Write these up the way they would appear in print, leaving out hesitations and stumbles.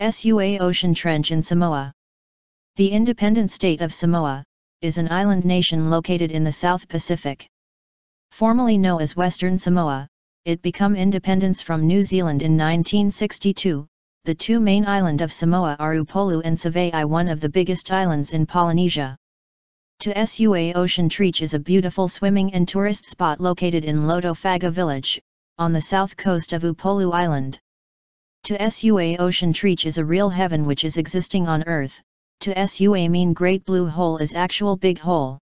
To Sua Ocean Trench in Samoa. The independent state of Samoa is an island nation located in the South Pacific. Formerly known as Western Samoa, it became independence from New Zealand in 1962. The two main islands of Samoa are Upolu and Savai'i, one of the biggest islands in Polynesia. To Sua Ocean Trench is a beautiful swimming and tourist spot located in Lotofaga village, on the south coast of Upolu Island. To Sua Ocean Trench is a real heaven which is existing on earth. To Sua mean great blue hole is actual big hole.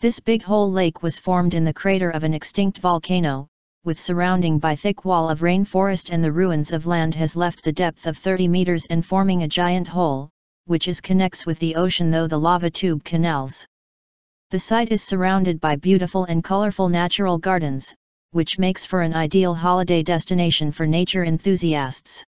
This big hole lake was formed in the crater of an extinct volcano, with surrounding by thick wall of rainforest, and the ruins of land has left the depth of 30 meters and forming a giant hole, which is connects with the ocean through the lava tube canals. The site is surrounded by beautiful and colorful natural gardens, which makes for an ideal holiday destination for nature enthusiasts.